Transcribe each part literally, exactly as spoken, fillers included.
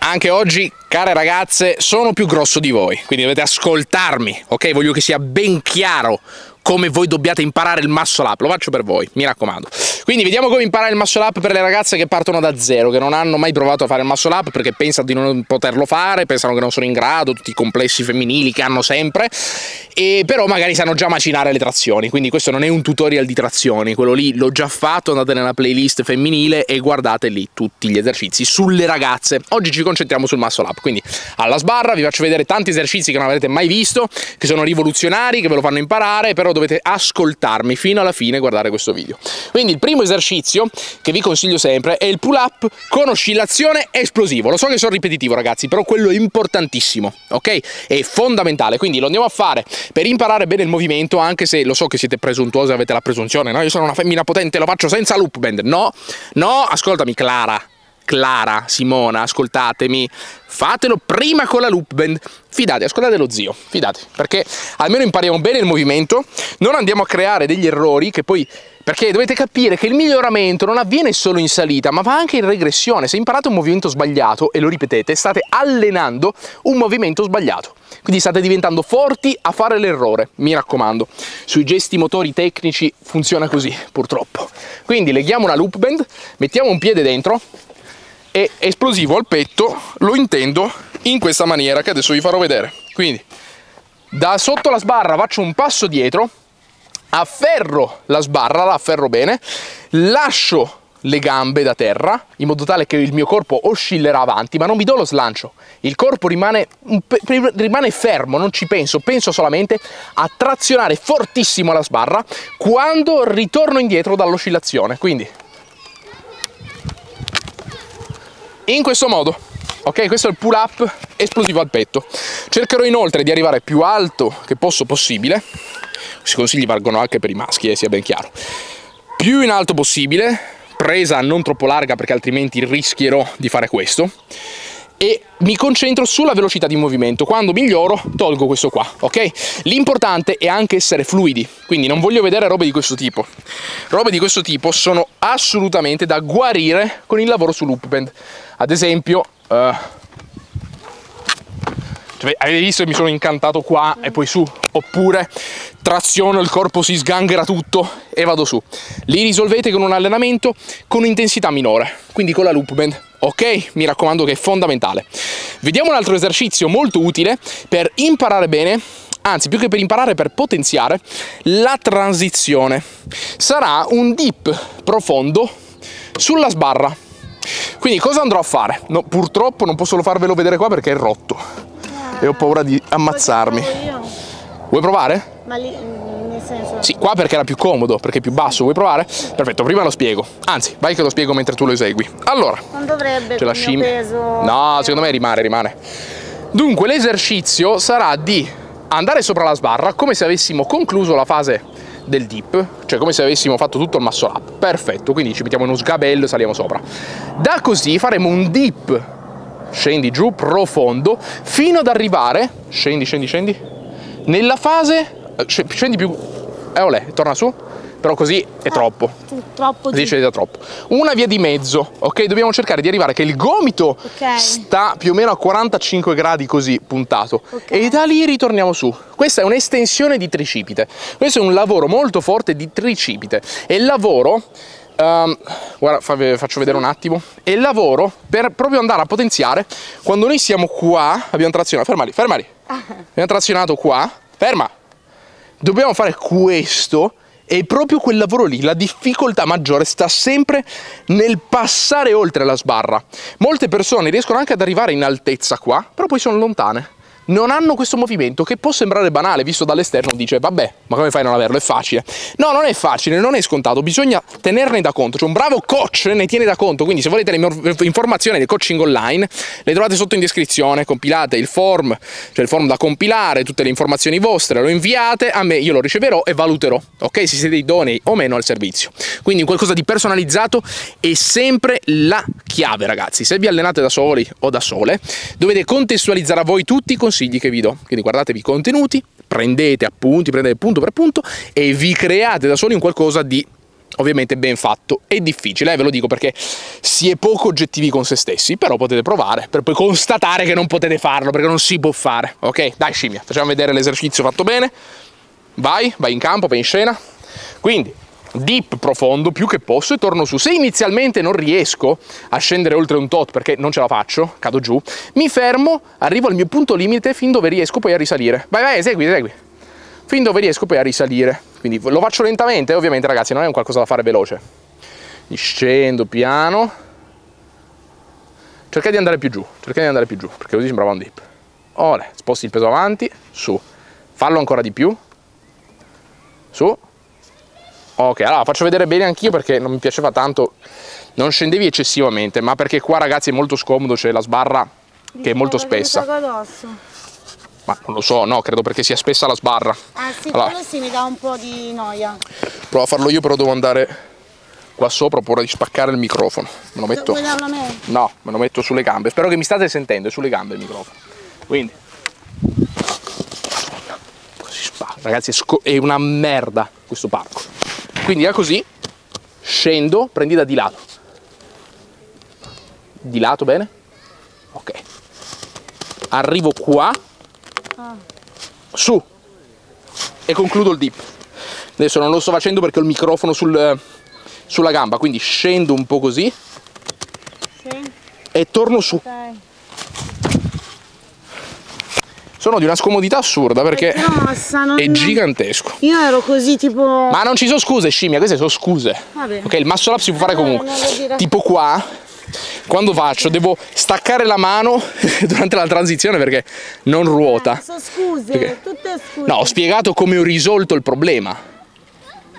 Anche oggi, care ragazze, sono più grosso di voi, quindi dovete ascoltarmi, ok? Voglio che sia ben chiaro come voi dobbiate imparare il muscle up, lo faccio per voi, mi raccomando. Quindi vediamo come imparare il muscle up per le ragazze che partono da zero, che non hanno mai provato a fare il muscle up perché pensano di non poterlo fare, pensano che non sono in grado, tutti i complessi femminili che hanno sempre, e però magari sanno già macinare le trazioni, quindi questo non è un tutorial di trazioni, quello lì l'ho già fatto, andate nella playlist femminile e guardate lì tutti gli esercizi sulle ragazze. Oggi ci concentriamo sul muscle up, quindi alla sbarra vi faccio vedere tanti esercizi che non avete mai visto, che sono rivoluzionari, che ve lo fanno imparare, però dovete ascoltarmi fino alla fine e guardare questo video. Quindi il primo esercizio che vi consiglio sempre è il pull up con oscillazione esplosivo. Lo so che sono ripetitivo ragazzi, però quello è importantissimo, ok? È fondamentale, quindi lo andiamo a fare per imparare bene il movimento, anche se lo so che siete presuntuosi, avete la presunzione, no? Io sono una femmina potente, lo faccio senza loop band. No, no, ascoltami Clara, Clara, Simona, ascoltatemi, fatelo prima con la loop band, fidate, ascoltate lo zio, fidate, perché almeno impariamo bene il movimento, non andiamo a creare degli errori che poi, perché dovete capire che il miglioramento non avviene solo in salita, ma va anche in regressione. Se imparate un movimento sbagliato e lo ripetete, state allenando un movimento sbagliato, quindi state diventando forti a fare l'errore, mi raccomando. Sui gesti motori tecnici funziona così, purtroppo. Quindi leghiamo una loop band, mettiamo un piede dentro, e esplosivo al petto lo intendo in questa maniera che adesso vi farò vedere. Quindi da sotto la sbarra faccio un passo dietro, afferro la sbarra, la afferro bene, lascio le gambe da terra in modo tale che il mio corpo oscillerà avanti, ma non mi do lo slancio, il corpo rimane, rimane fermo, non ci penso, penso solamente a trazionare fortissimo la sbarra quando ritorno indietro dall'oscillazione. Quindi in questo modo, ok? Questo è il pull up esplosivo al petto. Cercherò inoltre di arrivare più alto che posso possibile, questi consigli valgono anche per i maschi, eh, sia ben chiaro, più in alto possibile, presa non troppo larga perché altrimenti rischierò di fare questo, e mi concentro sulla velocità di movimento. Quando miglioro tolgo questo qua, ok? L'importante è anche essere fluidi, quindi non voglio vedere robe di questo tipo. Robe di questo tipo sono assolutamente da guarire con il lavoro su loop band. Ad esempio, uh, cioè, avete visto che mi sono incantato qua e poi su, oppure traziono, il corpo si sganghera tutto e vado su. Li risolvete con un allenamento con intensità minore, quindi con la loop band. Ok? Mi raccomando che è fondamentale. Vediamo un altro esercizio molto utile per imparare bene, anzi più che per imparare, per potenziare la transizione. Sarà un dip profondo sulla sbarra. Quindi cosa andrò a fare? No, purtroppo non posso farvelo vedere qua perché è rotto e ho paura di ammazzarmi. Vuoi provare? Ma lì, nel senso... Sì, qua perché era più comodo, perché è più basso. Vuoi provare? Perfetto, prima lo spiego. Anzi, vai che lo spiego mentre tu lo esegui. Allora, non dovrebbe c'è la scimmia. Peso... No, secondo me rimane, rimane. Dunque, l'esercizio sarà di andare sopra la sbarra come se avessimo concluso la fase del dip, cioè come se avessimo fatto tutto il muscle up. Perfetto, quindi ci mettiamo in uno sgabello e saliamo sopra. Da così faremo un dip, scendi giù, profondo, fino ad arrivare, scendi, scendi, scendi, nella fase... Scendi più, eh, olè, torna su, però così è troppo. Troppo dice da troppo. Una via di mezzo, ok? Dobbiamo cercare di arrivare che il gomito okay. sta più o meno a quarantacinque gradi così puntato, okay. E da lì ritorniamo su. Questa è un'estensione di tricipite. Questo è un lavoro molto forte di tricipite. È il lavoro, um, guarda, faccio vedere un attimo. È il lavoro per proprio andare a potenziare quando noi siamo qua, abbiamo trazionato, fermali, fermali. Abbiamo trazionato qua, ferma. Dobbiamo fare questo, e proprio quel lavoro lì, la difficoltà maggiore sta sempre nel passare oltre la sbarra. Molte persone riescono anche ad arrivare in altezza qua, però poi sono lontane. Non hanno questo movimento che può sembrare banale, visto dall'esterno dice vabbè, ma come fai a non averlo? È facile. No, non è facile, non è scontato, bisogna tenerne da conto. C'è un bravo coach, ne tiene da conto, quindi se volete le informazioni del coaching online le trovate sotto in descrizione, compilate il form, cioè il form da compilare, tutte le informazioni vostre, lo inviate a me, io lo riceverò e valuterò, ok? Se siete idonei o meno al servizio. Quindi qualcosa di personalizzato è sempre la chiave ragazzi. Se vi allenate da soli o da sole, dovete contestualizzare a voi tutti i consigli che vi do, quindi guardatevi i contenuti, prendete appunti, prendete punto per punto e vi create da soli un qualcosa di ovviamente ben fatto è difficile, eh, ve lo dico perché si è poco oggettivi con se stessi, però potete provare per poi constatare che non potete farlo, perché non si può fare, ok? Dai scimmia, facciamo vedere l'esercizio fatto bene, vai, vai in campo, vai in scena. Quindi dip profondo più che posso e torno su. Se inizialmente non riesco a scendere oltre un tot perché non ce la faccio, cado giù, mi fermo, arrivo al mio punto limite fin dove riesco poi a risalire. Vai, vai, esegui, esegui. Fin dove riesco poi a risalire. Quindi lo faccio lentamente, ovviamente ragazzi non è un qualcosa da fare veloce. Scendo piano. Cercate di andare più giù, cercate di andare più giù, perché così sembrava un dip. Ora, sposti il peso avanti, su. Fallo ancora di più. Su. Ok, allora faccio vedere bene anch'io perché non mi piaceva tanto, non scendevi eccessivamente, ma perché qua ragazzi è molto scomodo, c'è la sbarra che è molto spessa. Ma non lo so, no, credo perché sia spessa la sbarra. Ah sì, allora, quello sì mi dà un po' di noia. Provo a farlo io, però devo andare qua sopra, ho paura di spaccare il microfono. Me lo metto... Vuoi darlo a me? No, me lo metto sulle gambe, spero che mi state sentendo, è sulle gambe il microfono. Quindi... Ragazzi è una merda questo parco. Quindi è così, scendo, prendi da di lato. Di lato, bene? Ok. Arrivo qua, su, e concludo il dip. Adesso non lo sto facendo perché ho il microfono sul, sulla gamba, quindi scendo un po' così, sì, e torno su. Okay. Sono di una scomodità assurda perché Nossa, non, è gigantesco. Io ero così tipo... Ma non ci sono scuse scimmia, queste sono scuse. Vabbè. Ok, il muscle up si può fare comunque. Eh, tipo qua, quando faccio, devo staccare la mano durante la transizione perché non ruota. Eh, sono scuse, perché... tutte scuse. No, ho spiegato come ho risolto il problema.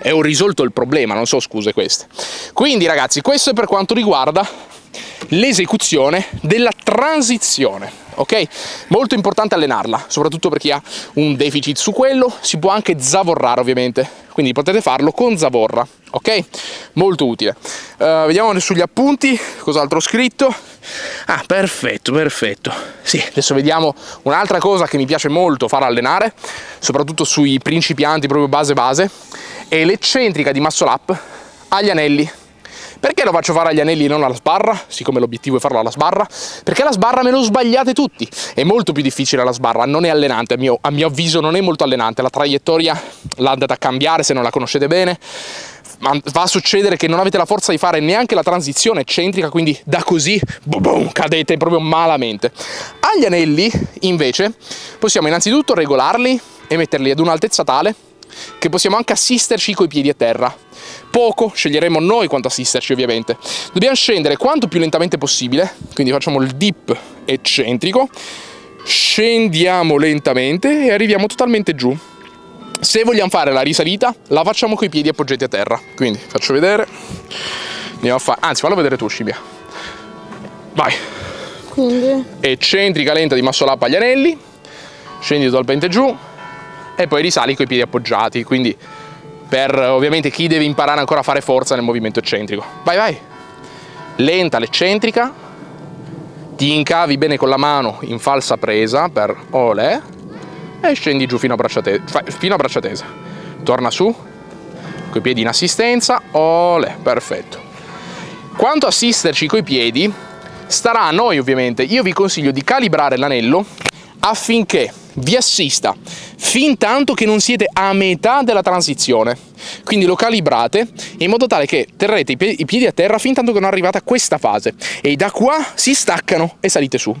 E ho risolto il problema, non so scuse queste. Quindi ragazzi, questo è per quanto riguarda l'esecuzione della transizione, ok? Molto importante allenarla, soprattutto per chi ha un deficit su quello, si può anche zavorrare ovviamente, quindi potete farlo con zavorra, ok? Molto utile. Uh, vediamo sugli appunti, cos'altro ho scritto? Ah, perfetto, perfetto. Sì, adesso vediamo un'altra cosa che mi piace molto far allenare, soprattutto sui principianti proprio base base, è l'eccentrica di muscle up agli anelli. Perché lo faccio fare agli anelli e non alla sbarra? Siccome l'obiettivo è farlo alla sbarra, perché la sbarra me lo sbagliate tutti. È molto più difficile la sbarra, non è allenante, a mio, a mio avviso non è molto allenante. La traiettoria l'ha andata a cambiare se non la conoscete bene. Ma va a succedere che non avete la forza di fare neanche la transizione eccentrica, quindi da così boom, boom, cadete proprio malamente. Agli anelli, invece, possiamo innanzitutto regolarli e metterli ad un'altezza tale che possiamo anche assisterci coi piedi a terra. Poco, sceglieremo noi quanto assisterci ovviamente. Dobbiamo scendere quanto più lentamente possibile, quindi facciamo il dip eccentrico, scendiamo lentamente e arriviamo totalmente giù. Se vogliamo fare la risalita, la facciamo coi piedi appoggiati a terra. Quindi faccio vedere, andiamo a fare, anzi fallo vedere tu scimmia. Vai. Quindi eccentrica lenta di muscle up agli anelli, scendi totalmente giù e poi risali coi piedi appoggiati, quindi per ovviamente chi deve imparare ancora a fare forza nel movimento eccentrico. Vai, vai! Lenta l'eccentrica, ti incavi bene con la mano in falsa presa per olè e scendi giù fino a braccia tesa, fino a braccia tesa. Torna su, coi piedi in assistenza, olè, perfetto. Quanto assisterci coi piedi starà a noi ovviamente. Io vi consiglio di calibrare l'anello affinché vi assista fin tanto che non siete a metà della transizione, quindi lo calibrate in modo tale che terrete i, pie i piedi a terra fin tanto che non arrivate a questa fase e da qua si staccano e salite su,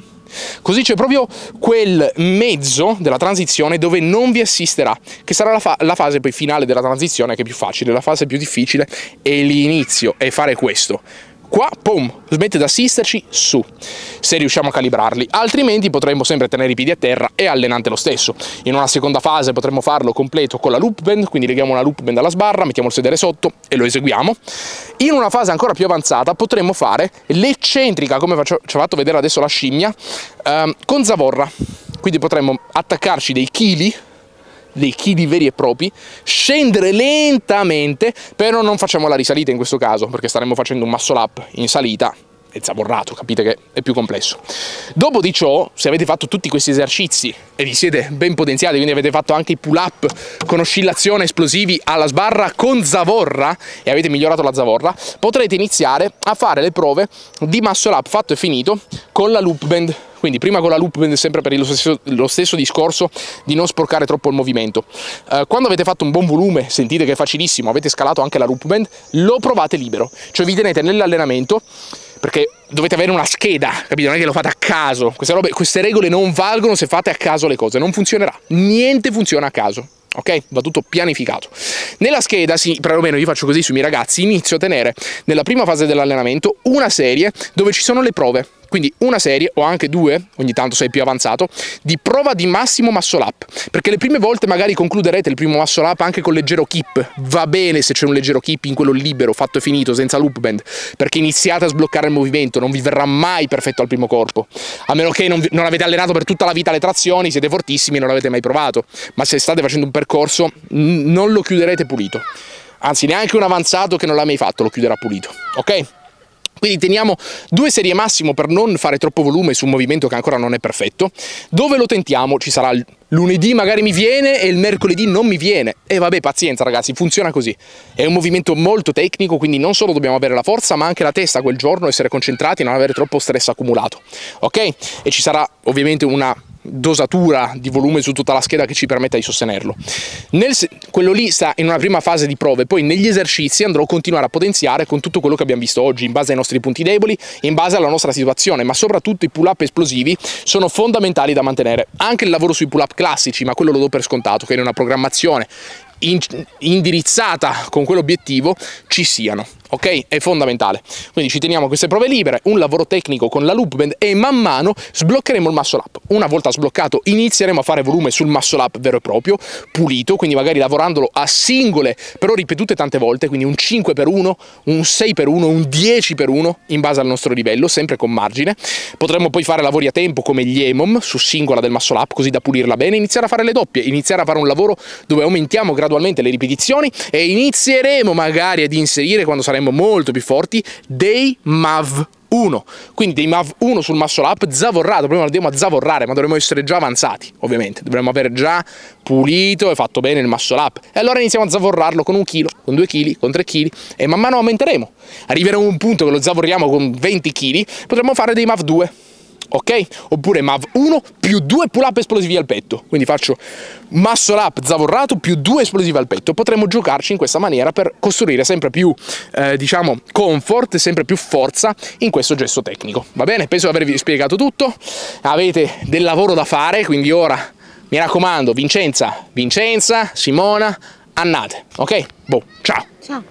così c'è proprio quel mezzo della transizione dove non vi assisterà, che sarà la, fa la fase poi finale della transizione, che è più facile. La fase più difficile è l'inizio, è fare questo qua, pom, smette di assisterci, su, se riusciamo a calibrarli, altrimenti potremmo sempre tenere i piedi a terra e allenante lo stesso. In una seconda fase potremmo farlo completo con la loop band, quindi leghiamo una loop band alla sbarra, mettiamo il sedere sotto e lo eseguiamo. In una fase ancora più avanzata potremmo fare l'eccentrica, come ci ha fatto vedere adesso la scimmia, ehm, con zavorra, quindi potremmo attaccarci dei chili, dei chili veri e propri, scendere lentamente, però non facciamo la risalita in questo caso perché staremmo facendo un muscle up in salita è zavorrato, capite che è più complesso. Dopo di ciò, se avete fatto tutti questi esercizi e vi siete ben potenziati, quindi avete fatto anche i pull up con oscillazione, esplosivi alla sbarra con zavorra e avete migliorato la zavorra, potrete iniziare a fare le prove di muscle up fatto e finito con la loop band. Quindi prima con la loop band, sempre per lo stesso, lo stesso discorso di non sporcare troppo il movimento. Eh, quando avete fatto un buon volume, sentite che è facilissimo, avete scalato anche la loop band, lo provate libero, cioè vi tenete nell'allenamento, perché dovete avere una scheda, capito? Non è che lo fate a caso, queste, robe, queste regole non valgono se fate a caso le cose, non funzionerà, niente funziona a caso. Ok? Va tutto pianificato. Nella scheda, sì, perlomeno io faccio così sui miei ragazzi, inizio a tenere nella prima fase dell'allenamento una serie dove ci sono le prove. Quindi una serie, o anche due, ogni tanto sei più avanzato, di prova di massimo muscle up. Perché le prime volte magari concluderete il primo muscle up anche con leggero kip. Va bene se c'è un leggero kip in quello libero, fatto e finito, senza loop band. Perché iniziate a sbloccare il movimento, non vi verrà mai perfetto al primo corpo. A meno che non, non avete allenato per tutta la vita le trazioni, siete fortissimi e non l'avete mai provato. Ma se state facendo un percorso, non lo chiuderete pulito. Anzi, neanche un avanzato che non l'ha mai fatto lo chiuderà pulito. Ok? Quindi teniamo due serie massimo per non fare troppo volume su un movimento che ancora non è perfetto. Dove lo tentiamo? Ci sarà lunedì, magari mi viene, e il mercoledì non mi viene. E vabbè, pazienza ragazzi, funziona così. È un movimento molto tecnico, quindi non solo dobbiamo avere la forza, ma anche la testa quel giorno, essere concentrati e non avere troppo stress accumulato. Ok? E ci sarà ovviamente una dosatura di volume su tutta la scheda che ci permetta di sostenerlo. Nel, quello lì sta in una prima fase di prove, poi negli esercizi andrò a continuare a potenziare con tutto quello che abbiamo visto oggi, in base ai nostri punti deboli, in base alla nostra situazione, ma soprattutto i pull up esplosivi sono fondamentali da mantenere. Anche il lavoro sui pull up classici, ma quello lo do per scontato, che in una programmazione in, indirizzata con quell'obiettivo ci siano. Ok? È fondamentale. Quindi ci teniamo queste prove libere, un lavoro tecnico con la loop band e man mano sbloccheremo il muscle up. Una volta sbloccato inizieremo a fare volume sul muscle up vero e proprio, pulito, quindi magari lavorandolo a singole, però ripetute tante volte, quindi un cinque per uno, un sei per uno, un dieci per uno, in base al nostro livello, sempre con margine. Potremmo poi fare lavori a tempo come gli E M O M su singola del muscle up, così da pulirla bene, iniziare a fare le doppie, iniziare a fare un lavoro dove aumentiamo gradualmente le ripetizioni e inizieremo magari ad inserire, quando saremo molto più forti, dei M A V uno, quindi dei M A V uno sul muscle up zavorrato. Prima lo andiamo a zavorrare, ma dovremmo essere già avanzati, ovviamente dovremmo aver già pulito e fatto bene il muscle up, e allora iniziamo a zavorrarlo con un chilo, con due chili, con tre chili, e man mano aumenteremo. Arriveremo a un punto che lo zavorriamo con venti chili, potremmo fare dei M A V due, ok? Oppure M A V uno più due pull up esplosivi al petto, quindi faccio muscle up zavorrato più due esplosivi al petto. Potremmo giocarci in questa maniera per costruire sempre più eh, diciamo comfort, sempre più forza in questo gesto tecnico. Va bene? Penso di avervi spiegato tutto, avete del lavoro da fare, quindi ora mi raccomando, Vincenza, Vincenza, Simona, andate, ok? Boh, ciao! Ciao!